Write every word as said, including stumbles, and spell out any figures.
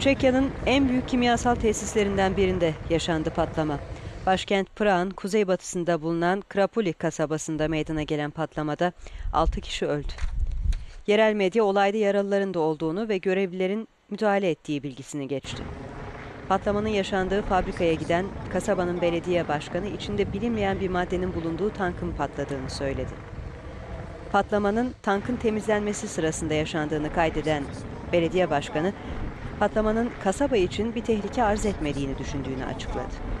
Çekya'nın en büyük kimyasal tesislerinden birinde yaşandı patlama. Başkent Praha'nın kuzeybatısında bulunan Kralupy kasabasında meydana gelen patlamada altı kişi öldü. Yerel medya olayda yaralıların da olduğunu ve görevlilerin müdahale ettiği bilgisini geçti. Patlamanın yaşandığı fabrikaya giden kasabanın belediye başkanı içinde bilinmeyen bir maddenin bulunduğu tankın patladığını söyledi. Patlamanın tankın temizlenmesi sırasında yaşandığını kaydeden belediye başkanı patlamanın kasaba için bir tehlike arz etmediğini düşündüğünü açıkladı.